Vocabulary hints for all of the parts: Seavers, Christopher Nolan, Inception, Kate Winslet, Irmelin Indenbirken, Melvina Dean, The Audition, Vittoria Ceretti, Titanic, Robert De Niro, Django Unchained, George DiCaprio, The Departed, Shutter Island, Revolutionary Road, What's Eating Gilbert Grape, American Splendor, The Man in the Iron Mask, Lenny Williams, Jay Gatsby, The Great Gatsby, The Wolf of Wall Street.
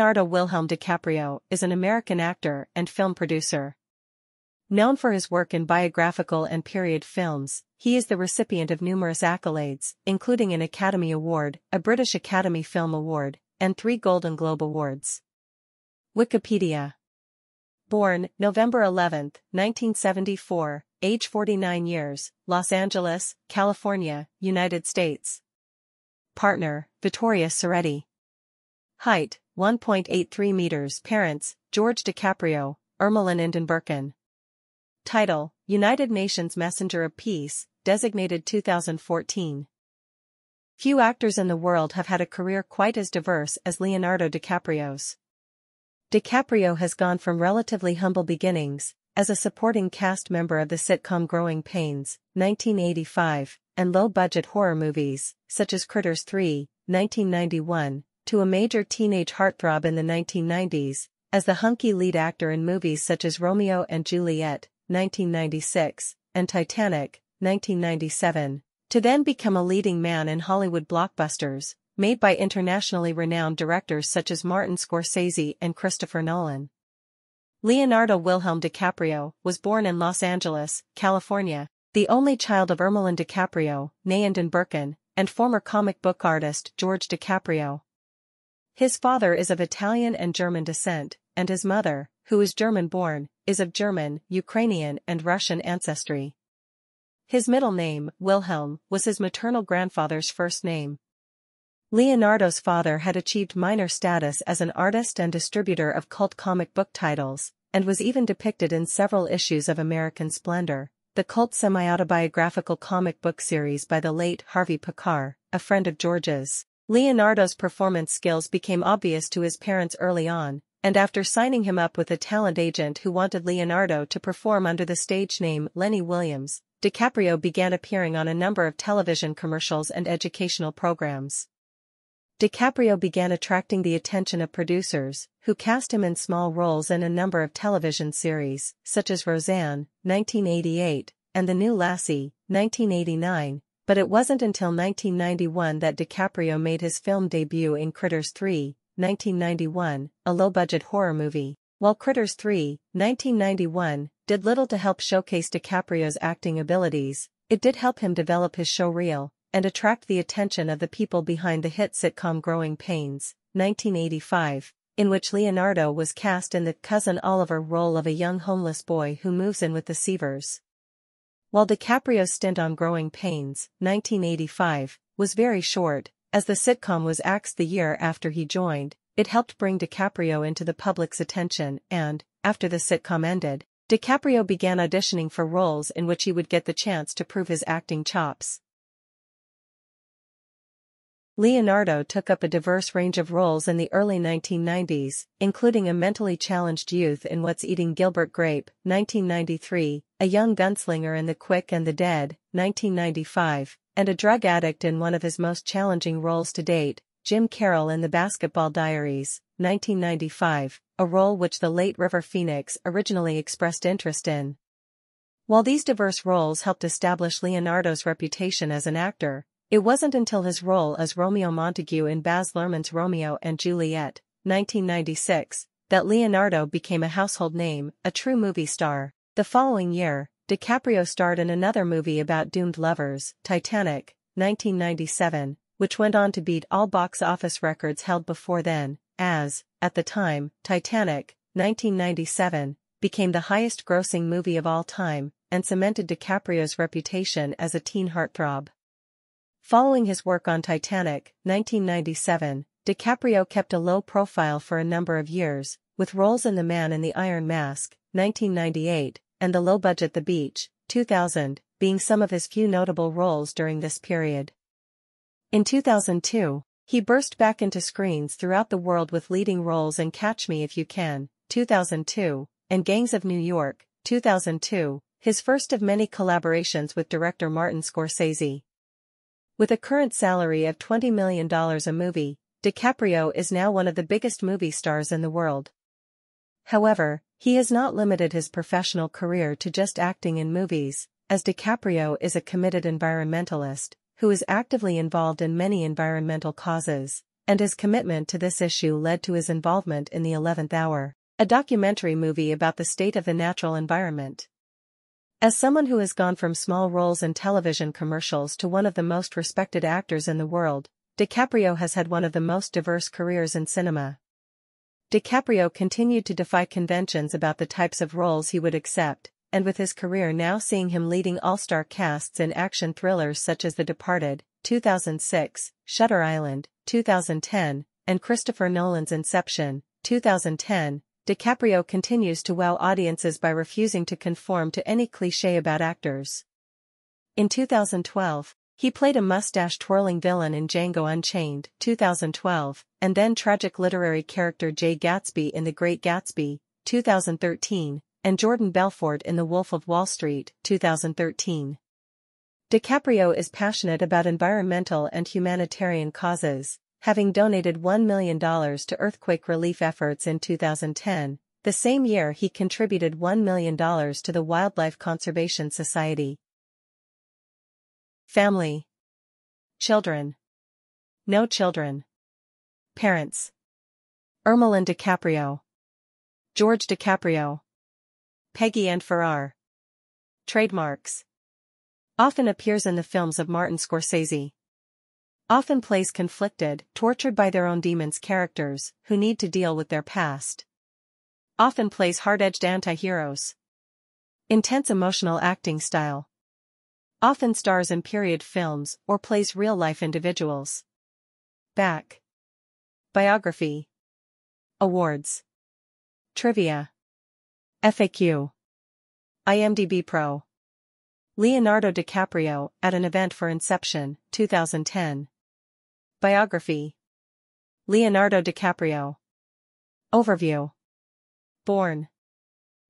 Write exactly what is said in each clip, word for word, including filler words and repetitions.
Leonardo Wilhelm DiCaprio is an American actor and film producer. Known for his work in biographical and period films, he is the recipient of numerous accolades, including an Academy Award, a British Academy Film Award, and three Golden Globe Awards. Wikipedia. Born, November eleventh, nineteen seventy-four, age forty-nine years, Los Angeles, California, United States. Partner, Vittoria Ceretti. Height, one point eight three meters. Parents, George DiCaprio, Irmelin Indenbirken. Title, United Nations Messenger of Peace, designated two thousand fourteen. Few actors in the world have had a career quite as diverse as Leonardo DiCaprio's. DiCaprio has gone from relatively humble beginnings, as a supporting cast member of the sitcom Growing Pains, nineteen eighty-five, and low-budget horror movies, such as Critters three, nineteen ninety-one, to a major teenage heartthrob in the nineteen nineties, as the hunky lead actor in movies such as Romeo and Juliet, nineteen ninety-six, and Titanic, nineteen ninety-seven, to then become a leading man in Hollywood blockbusters, made by internationally renowned directors such as Martin Scorsese and Christopher Nolan. Leonardo Wilhelm DiCaprio was born in Los Angeles, California, the only child of Irmelin DiCaprio, née Indenbirken, and former comic book artist George DiCaprio. His father is of Italian and German descent, and his mother, who is German-born, is of German, Ukrainian and Russian ancestry. His middle name, Wilhelm, was his maternal grandfather's first name. Leonardo's father had achieved minor status as an artist and distributor of cult comic book titles, and was even depicted in several issues of American Splendor, the cult semi-autobiographical comic book series by the late Harvey Pekar, a friend of George's. Leonardo's performance skills became obvious to his parents early on, and after signing him up with a talent agent who wanted Leonardo to perform under the stage name Lenny Williams, DiCaprio began appearing on a number of television commercials and educational programs. DiCaprio began attracting the attention of producers, who cast him in small roles in a number of television series, such as Roseanne, nineteen eighty-eight, and The New Lassie, nineteen eighty-nine, but it wasn't until nineteen ninety-one that DiCaprio made his film debut in Critters three, nineteen ninety-one, a low-budget horror movie. While Critters three, nineteen ninety-one, did little to help showcase DiCaprio's acting abilities, it did help him develop his showreel and attract the attention of the people behind the hit sitcom Growing Pains, nineteen eighty-five, in which Leonardo was cast in the Cousin Oliver role of a young homeless boy who moves in with the Seavers. While DiCaprio's stint on Growing Pains, nineteen eighty-five, was very short, as the sitcom was axed the year after he joined, it helped bring DiCaprio into the public's attention and, after the sitcom ended, DiCaprio began auditioning for roles in which he would get the chance to prove his acting chops. Leonardo took up a diverse range of roles in the early nineteen nineties, including a mentally challenged youth in What's Eating Gilbert Grape, nineteen ninety-three, a young gunslinger in The Quick and the Dead, nineteen ninety-five, and a drug addict in one of his most challenging roles to date, Jim Carroll in The Basketball Diaries, nineteen ninety-five, a role which the late River Phoenix originally expressed interest in. While these diverse roles helped establish Leonardo's reputation as an actor, it wasn't until his role as Romeo Montague in Baz Luhrmann's Romeo and Juliet, nineteen ninety-six, that Leonardo became a household name, a true movie star. The following year, DiCaprio starred in another movie about doomed lovers, Titanic, nineteen ninety-seven, which went on to beat all box office records held before then, as, at the time, Titanic, nineteen ninety-seven, became the highest-grossing movie of all time, and cemented DiCaprio's reputation as a teen heartthrob. Following his work on Titanic, nineteen ninety-seven, DiCaprio kept a low profile for a number of years, with roles in The Man in the Iron Mask, nineteen ninety-eight, and the low-budget The Beach, two thousand, being some of his few notable roles during this period. In two thousand two, he burst back into screens throughout the world with leading roles in Catch Me If You Can, two thousand two, and Gangs of New York, two thousand two, his first of many collaborations with director Martin Scorsese. With a current salary of twenty million dollars a movie, DiCaprio is now one of the biggest movie stars in the world. However, he has not limited his professional career to just acting in movies, as DiCaprio is a committed environmentalist who is actively involved in many environmental causes, and his commitment to this issue led to his involvement in The Eleventh Hour, a documentary movie about the state of the natural environment. As someone who has gone from small roles in television commercials to one of the most respected actors in the world, DiCaprio has had one of the most diverse careers in cinema. DiCaprio continued to defy conventions about the types of roles he would accept, and with his career now seeing him leading all-star casts in action thrillers such as The Departed, two thousand six, Shutter Island, two thousand ten, and Christopher Nolan's Inception, two thousand ten, DiCaprio continues to wow audiences by refusing to conform to any cliché about actors. In two thousand twelve, he played a mustache-twirling villain in Django Unchained, two thousand twelve, and then tragic literary character Jay Gatsby in The Great Gatsby, two thousand thirteen, and Jordan Belfort in The Wolf of Wall Street, two thousand thirteen. DiCaprio is passionate about environmental and humanitarian causes, having donated one million dollars to earthquake relief efforts in two thousand ten, the same year he contributed one million dollars to the Wildlife Conservation Society. Family. Children. No children. Parents. Irmelin DiCaprio. George DiCaprio. Peggy and Farrar. Trademarks. Often appears in the films of Martin Scorsese. Often plays conflicted, tortured by their own demons characters, who need to deal with their past. Often plays hard-edged anti-heroes. Intense emotional acting style. Often stars in period films or plays real-life individuals. Back. Biography. Awards. Trivia. F A Q. I M D B Pro. Leonardo DiCaprio, at an event for Inception, two thousand ten. Biography. Leonardo DiCaprio. Overview. Born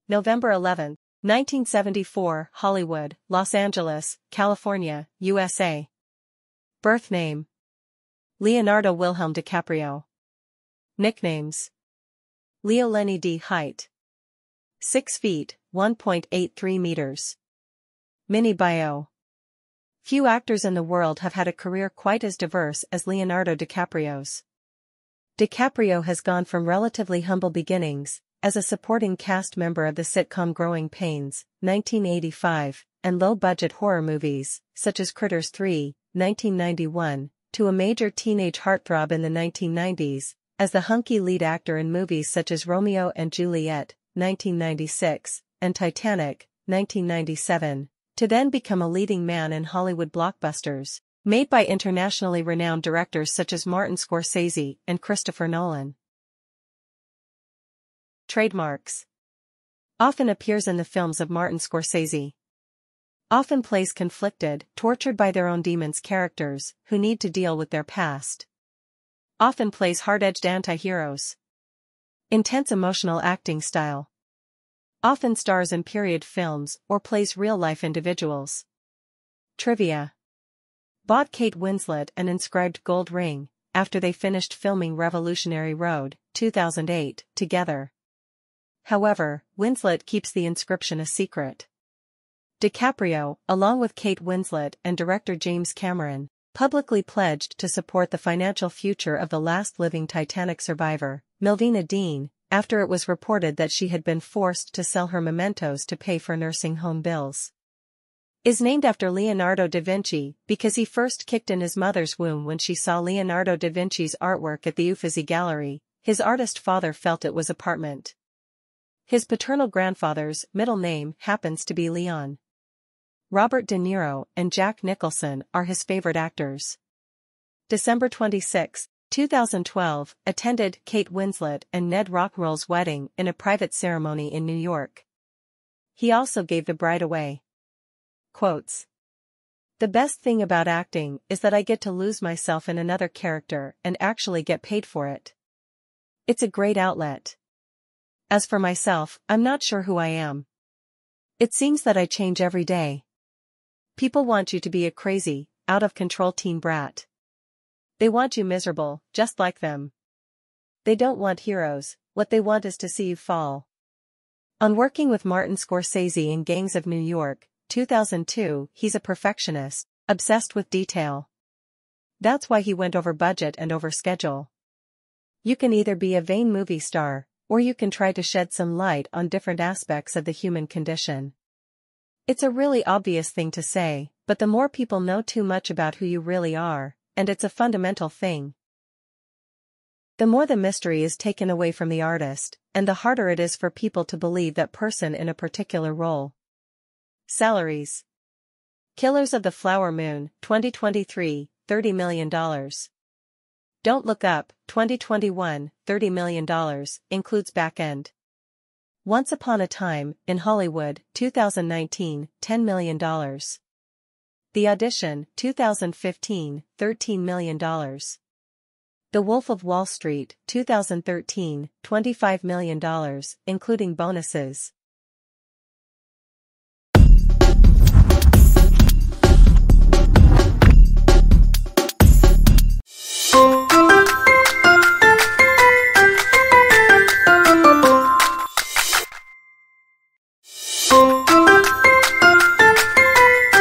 November eleventh, nineteen seventy-four, Hollywood, Los Angeles, California, U S A. Birth name. Leonardo Wilhelm DiCaprio. Nicknames. Leo Lenny D. Height. six feet, one point eight three meters. Mini bio. Few actors in the world have had a career quite as diverse as Leonardo DiCaprio's. DiCaprio has gone from relatively humble beginnings, as a supporting cast member of the sitcom Growing Pains, nineteen eighty-five, and low-budget horror movies, such as Critters three, nineteen ninety-one, to a major teenage heartthrob in the nineteen nineties, as the hunky lead actor in movies such as Romeo and Juliet, nineteen ninety-six, and Titanic, nineteen ninety-seven, to then become a leading man in Hollywood blockbusters, made by internationally renowned directors such as Martin Scorsese and Christopher Nolan. Trademarks. Often appears in the films of Martin Scorsese. Often plays conflicted, tortured by their own demons characters, who need to deal with their past. Often plays hard-edged anti-heroes. Intense emotional acting style. Often stars in period films or plays real-life individuals. Trivia. Bought Kate Winslet an inscribed gold ring, after they finished filming Revolutionary Road, two thousand eight, together. However, Winslet keeps the inscription a secret. DiCaprio, along with Kate Winslet and director James Cameron, publicly pledged to support the financial future of the last living Titanic survivor, Melvina Dean, after it was reported that she had been forced to sell her mementos to pay for nursing home bills. Is named after Leonardo da Vinci because he first kicked in his mother's womb when she saw Leonardo da Vinci's artwork at the Uffizi Gallery. His artist father felt it was apartment. His paternal grandfather's middle name happens to be Leon. Robert De Niro and Jack Nicholson are his favorite actors. December twenty-sixth, two thousand twelve, attended Kate Winslet and Ned Rockwell's wedding in a private ceremony in New York. He also gave the bride away. Quotes. The best thing about acting is that I get to lose myself in another character and actually get paid for it. It's a great outlet. As for myself, I'm not sure who I am. It seems that I change every day. People want you to be a crazy, out-of-control teen brat. They want you miserable, just like them. They don't want heroes, what they want is to see you fall. On working with Martin Scorsese in Gangs of New York, two thousand two, he's a perfectionist, obsessed with detail. That's why he went over budget and over schedule. You can either be a vain movie star, or you can try to shed some light on different aspects of the human condition. It's a really obvious thing to say, but the more people know too much about who you really are, and it's a fundamental thing. The more the mystery is taken away from the artist, and the harder it is for people to believe that person in a particular role. Salaries. Killers of the Flower Moon, twenty twenty-three, thirty million dollars. Don't Look Up, twenty twenty-one, thirty million dollars, includes back-end. Once Upon a Time, in Hollywood, two thousand nineteen, ten million dollars. The Audition, two thousand fifteen, thirteen million dollars. The Wolf of Wall Street, twenty thirteen, twenty-five million dollars, including bonuses.